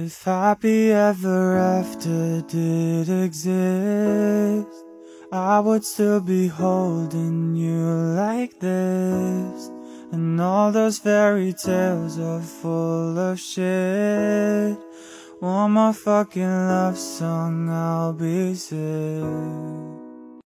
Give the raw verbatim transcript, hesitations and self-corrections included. If happy ever after did exist, I would still be holding you like this. And all those fairy tales are full of shit. One more fucking love song, I'll be sick.